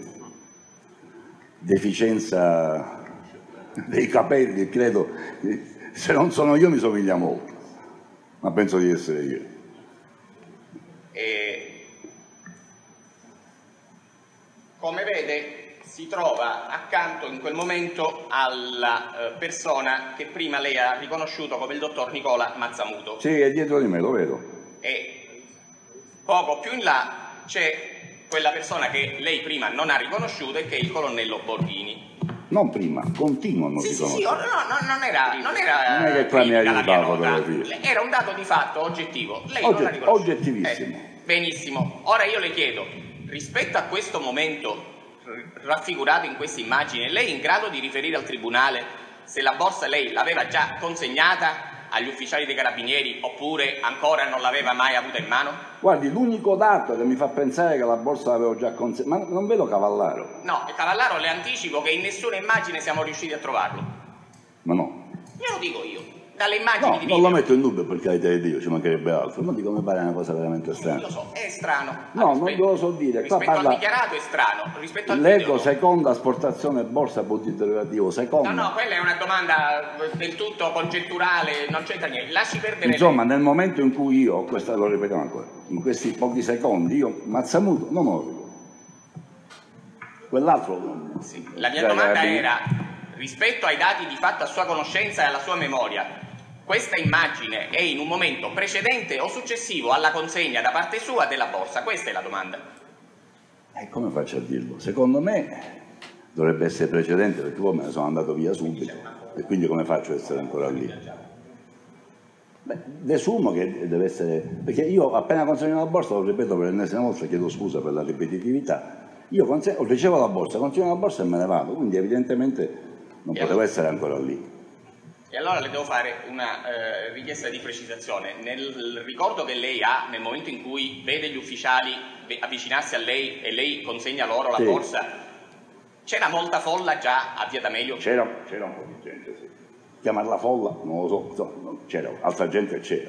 deficienza dei capelli, credo. Se non sono io mi somiglia molto, ma penso di essere io. E... Come vede si trova accanto in quel momento alla eh, persona che prima lei ha riconosciuto come il dottor Nicola Mazzamuto. Sì, è dietro di me, lo vedo. E poco più in là c'è quella persona che lei prima non ha riconosciuto e che è il colonnello Borghini. Non prima, continua a non sì, riconoscere. Sì, sì, no, no, non era, non era, non è che qua mi aiutavo, dovevo dire. Era un dato di fatto oggettivo. Lei Ogget, non l'ha riconosciuto. Oggettivissimo. Eh, benissimo. Ora io le chiedo, rispetto a questo momento raffigurato in questa immagine, lei è in grado di riferire al Tribunale se la borsa lei l'aveva già consegnata agli ufficiali dei Carabinieri oppure ancora non l'aveva mai avuta in mano? Guardi, l'unico dato che mi fa pensare che la borsa l'avevo già consegnata, ma non vedo Cavallaro. No, e Cavallaro le anticipo che in nessuna immagine siamo riusciti a trovarlo. Ma no. Glielo dico io, dalle immagini no, di video. Non lo metto in dubbio per carità di Dio, ci mancherebbe altro, ma dico mi pare una cosa veramente strana. Io lo so, è strano. No, rispetto, non lo so dire. Rispetto qua parla... al dichiarato è strano, rispetto al leggo video, seconda sportazione borsa, punto interrogativo, seconda. No, no, quella è una domanda del tutto congetturale, non c'entra niente, lasci perdere. Insomma, nel momento in cui io, questa lo ripetiamo ancora, in questi pochi secondi, io Mazzamuto non lo ricordo. Quell'altro... Sì. La mia domanda era, rispetto ai dati di fatto a sua conoscenza e alla sua memoria, questa immagine è in un momento precedente o successivo alla consegna da parte sua della borsa? Questa è la domanda. E come faccio a dirlo? Secondo me dovrebbe essere precedente perché poi me ne sono andato via subito e quindi come faccio ad essere ancora lì? Beh, desumo che deve essere... perché io appena consegno la borsa, lo ripeto per l'ennesima volta, chiedo scusa per la ripetitività, io conse... ricevo la borsa, consegno la borsa e me ne vado, quindi evidentemente non poteva essere ancora lì. E allora le devo fare una eh, richiesta di precisazione. Nel ricordo che lei ha, nel momento in cui vede gli ufficiali avvicinarsi a lei e lei consegna loro la sì. borsa, c'era molta folla già a Via D'Amelio? C'era un po' di gente, sì. Chiamarla folla, non lo so, so c'era, altra gente c'era.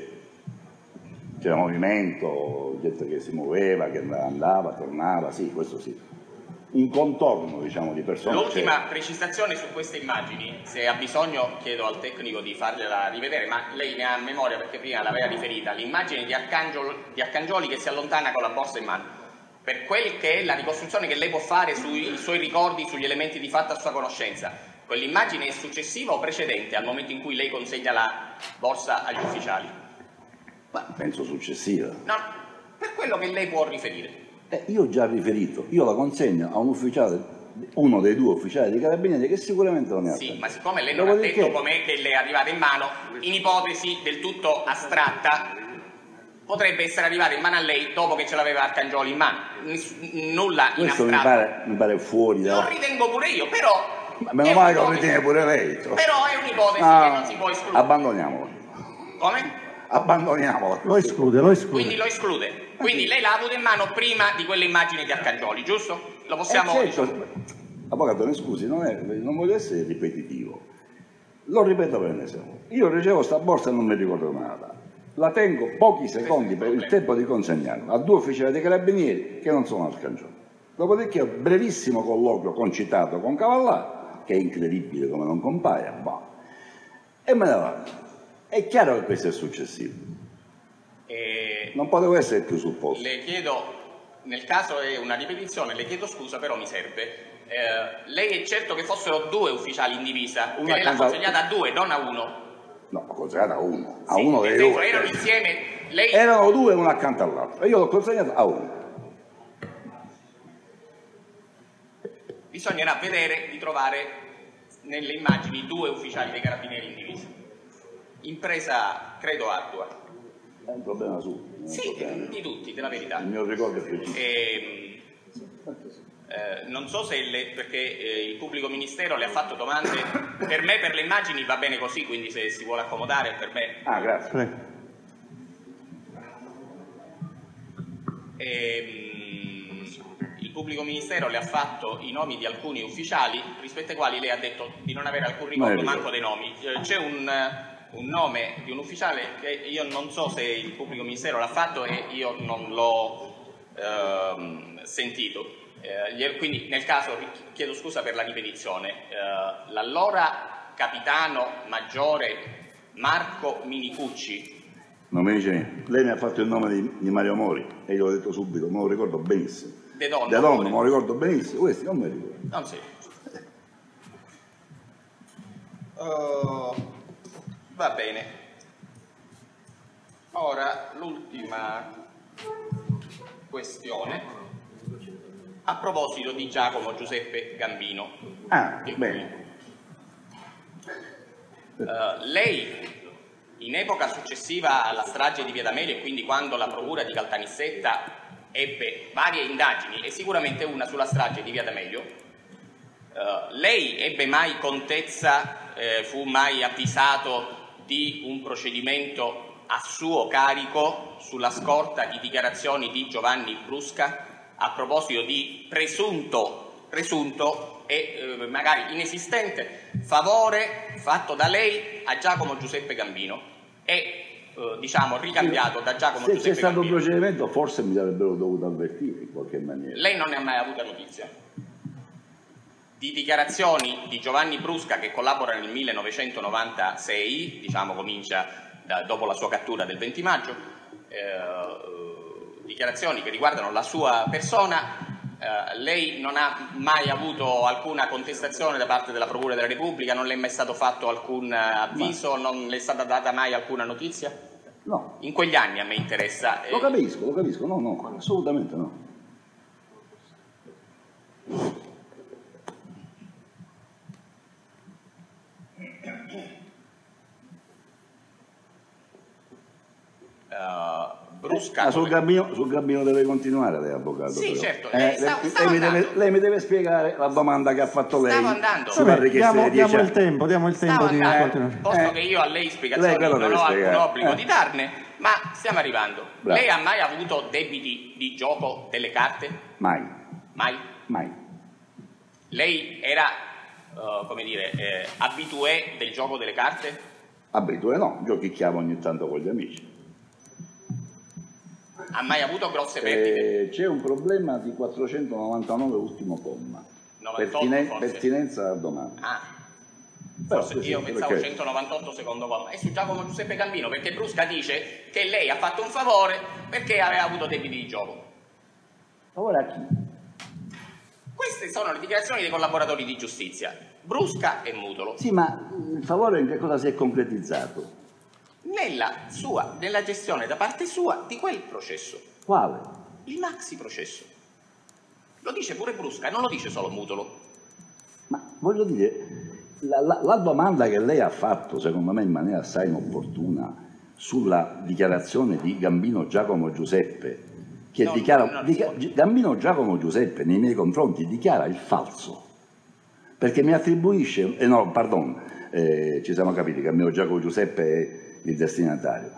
C'era movimento, gente che si muoveva, che andava, tornava, sì, questo sì. Un contorno, diciamo, di persone. L'ultima precisazione su queste immagini, se ha bisogno chiedo al tecnico di fargliela rivedere, ma lei ne ha memoria perché prima l'aveva riferita, l'immagine di, di Arcangioli che si allontana con la borsa in mano. Per quel che è la ricostruzione che lei può fare sui suoi ricordi, sugli elementi di fatto a sua conoscenza, quell'immagine è successiva o precedente al momento in cui lei consegna la borsa agli ufficiali? Ma penso successiva. No, per quello che lei può riferire. Eh, io ho già riferito, io la consegno a un ufficiale, uno dei due ufficiali dei Carabinieri che sicuramente non ne ha. Sì, ma siccome lei non ha detto com'è che le è arrivata in mano, in ipotesi del tutto astratta, potrebbe essere arrivata in mano a lei dopo che ce l'aveva Arcangioli in mano. N nulla in astratto. Questo mi pare, mi pare fuori da... Lo ritengo pure io, però... Ma meno male che lo ritiene pure lei. Però è un'ipotesi ah, che non si può escludere. Abbandoniamola. Come? Abbandoniamola. Lo esclude, lo esclude. Quindi lo esclude. Quindi lei l'ha avuta in mano prima di quell'immagine di Arcangioli, giusto? Lo possiamo... Eh certo. Avvocato, mi scusi, non, è, non voglio essere ripetitivo. Lo ripeto per esempio. Io ricevo sta borsa e non mi ricordo nada. La tengo pochi secondi per il tempo di consegnarla a due ufficiali dei Carabinieri che non sono Arcangioli. Dopodiché ho un brevissimo colloquio concitato con Cavallaro, che è incredibile come non compaia, boh. E me ne vado. È chiaro che questo è successivo. E non potevo essere più supposto. Le chiedo, nel caso è una ripetizione, le chiedo scusa però mi serve. Eh, lei è certo che fossero due ufficiali in divisa, una che lei l'ha consegnata a due, non a uno? No, l'ho consegnata a uno, a sì, uno dei due. Erano insieme, lei... Erano due uno accanto all'altro, e io l'ho consegnata a uno. Bisognerà vedere di trovare nelle immagini due ufficiali dei Carabinieri in divisa. Impresa, credo, ardua. È un problema suo. Sì, problema. Di tutti, della verità. Il mio ricordo è preciso. E, eh, non so se le, perché eh, il pubblico ministero le ha fatto domande. Per me, per le immagini va bene così, quindi se si vuole accomodare per me. Ah, grazie. E, mh, il pubblico ministero le ha fatto i nomi di alcuni ufficiali rispetto ai quali lei ha detto di non avere alcun ricordo, no, manco dei nomi. C'è un... un nome di un ufficiale che io non so se il pubblico ministero l'ha fatto e io non l'ho ehm, sentito, eh, quindi nel caso chiedo scusa per la ripetizione. Eh, l'allora capitano maggiore Marco Minicucci. Non mi dice niente. Lei mi ha fatto il nome di, di Mario Mori e io l'ho detto subito, me lo ricordo benissimo. De Donno, De Donno, me lo ricordo benissimo, questi non me li ricordo. Non si. uh... Va bene, ora l'ultima questione a proposito di Giacomo Giuseppe Gambino. Ah, bene. Uh, lei, in epoca successiva alla strage di Via D'Amelio e quindi quando la procura di Caltanissetta ebbe varie indagini e sicuramente una sulla strage di Via D'Amelio, Uh, lei ebbe mai contezza, eh, fu mai avvisato di un procedimento a suo carico sulla scorta di dichiarazioni di Giovanni Brusca a proposito di presunto, presunto e eh, magari inesistente favore fatto da lei a Giacomo Giuseppe Gambino e eh, diciamo ricambiato da Giacomo Giuseppe Gambino? Se c'è stato un procedimento forse mi avrebbero dovuto avvertire in qualche maniera. Lei non ne ha mai avuta notizia? Di dichiarazioni di Giovanni Brusca, che collabora nel millenovecentonovantasei, diciamo comincia da, dopo la sua cattura del venti maggio, eh, dichiarazioni che riguardano la sua persona, eh, lei non ha mai avuto alcuna contestazione da parte della Procura della Repubblica, non le è mai stato fatto alcun avviso, non le è stata data mai alcuna notizia? No. In quegli anni a me interessa. Eh... Lo capisco, lo capisco, no, no, assolutamente no. Uh, Brusca, ah, sul, cammino, sul cammino deve continuare lei, avvocato. Sì, certo. Lei, eh, stavo, lei, stavo lei, mi deve, lei mi deve spiegare la domanda che ha fatto lei. Stavo andando. Vabbè, diamo, diamo il tempo, diamo il tempo di continuare. Posto eh, che io a lei spiegazioni lei non ho alcun obbligo eh. di darne, ma stiamo arrivando. Bravo. Lei ha mai avuto debiti di gioco delle carte? Mai. Mai? Mai. Lei era, uh, come dire, eh, abitué del gioco delle carte? Abitué no, giochicchiamo ogni tanto con gli amici. Ha mai avuto grosse perdite? Eh, C'è un problema di quattrocentonovantanove ultimo comma, Pertine forse. pertinenza a domanda. Ah, forse io pensavo perché... centonovantotto secondo comma. E su Giacomo Giuseppe Gambino, perché Brusca dice che lei ha fatto un favore perché aveva avuto debiti di gioco. Favore a chi? Queste sono le dichiarazioni dei collaboratori di giustizia, Brusca e Mutolo. Sì, ma il favore in che cosa si è concretizzato? Nella, sua, nella gestione da parte sua di quel processo. Quale? Il maxi processo. Lo dice pure Brusca, non lo dice solo Mutolo. Ma voglio dire, la, la, la domanda che lei ha fatto, secondo me in maniera assai inopportuna, sulla dichiarazione di Gambino Giacomo Giuseppe, che no, dichiara, no, no, dica, Gambino Giacomo Giuseppe nei miei confronti dichiara il falso, perché mi attribuisce, eh, no, pardon, eh, ci siamo capiti, Gambino Giacomo Giuseppe è il destinatario.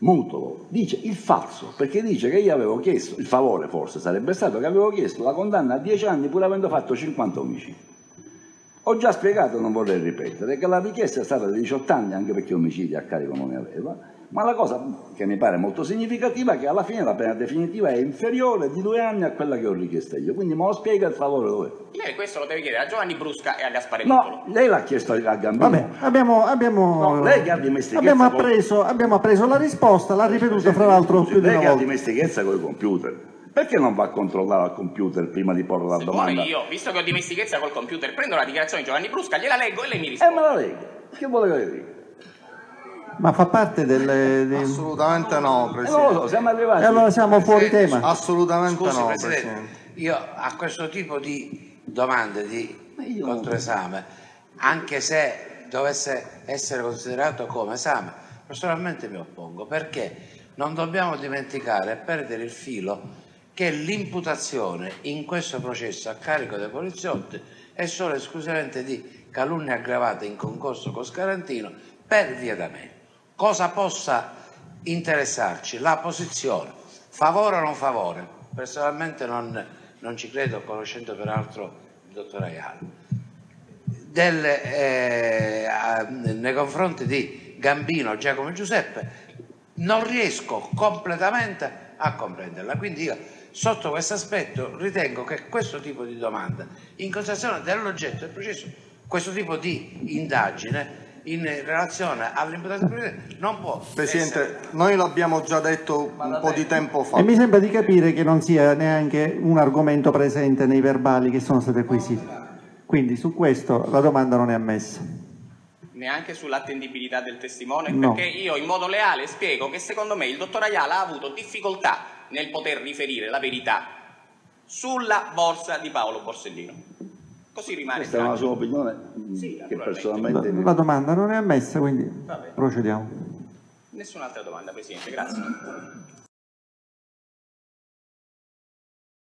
Mutolo dice il falso, perché dice che io avevo chiesto, il favore forse sarebbe stato che avevo chiesto la condanna a dieci anni pur avendo fatto cinquanta omicidi. Ho già spiegato, non vorrei ripetere, che la richiesta è stata di diciotto anni anche perché omicidi a carico non ne aveva, ma la cosa che mi pare molto significativa è che alla fine la pena definitiva è inferiore di due anni a quella che ho richiesta io, quindi me lo spiega il favore dove? Lei questo lo deve chiedere a Giovanni Brusca e a Gaspare Mutolo. No, lei l'ha chiesto a Gambino. Vabbè, abbiamo, abbiamo, no, lei che ha abbiamo, appreso, abbiamo appreso la risposta, l'ha ripetuta fra l'altro più di una volta. Lei che ha dimestichezza con i computer. Perché non va a controllare al computer prima di porre la Se domanda? Io, visto che ho dimestichezza col computer, prendo la dichiarazione di Giovanni Brusca, gliela leggo e lei mi risponde. Eh, ma la leggo. Che vuole che le dica? Ma fa parte delle... dei... Assolutamente no, Presidente. Eh, non lo so, siamo arrivati. E allora siamo fuori tema. Assolutamente Scusi, no, Presidente. Presidente. Io a questo tipo di domande di controesame, anche se dovesse essere considerato come esame, personalmente mi oppongo, perché non dobbiamo dimenticare e perdere il filo che l'imputazione in questo processo a carico dei poliziotti è solo esclusivamente di calunnia aggravata in concorso con Scarantino per Via D'Amelio. Cosa possa interessarci? La posizione, favore o non favore? Personalmente non, non ci credo, conoscendo peraltro il dottor Ayala, del, eh, nei confronti di Gambino Giacomo Giuseppe non riesco completamente a comprenderla, quindi io sotto questo aspetto ritengo che questo tipo di domanda, in considerazione dell'oggetto del processo, questo tipo di indagine in relazione all'imputazione del Presidente non può Presidente, essere... noi l'abbiamo già detto un po' di tempo fa. E mi sembra di capire che non sia neanche un argomento presente nei verbali che sono stati acquisiti. Quindi su questo la domanda non è ammessa. Neanche sull'attendibilità del testimone? No. Perché io in modo leale spiego che secondo me il dottor Ayala ha avuto difficoltà nel poter riferire la verità sulla borsa di Paolo Borsellino. Così rimane. Questa è una sua opinione, sì, che personalmente... La domanda non è ammessa, quindi procediamo. Nessun'altra domanda, Presidente, grazie.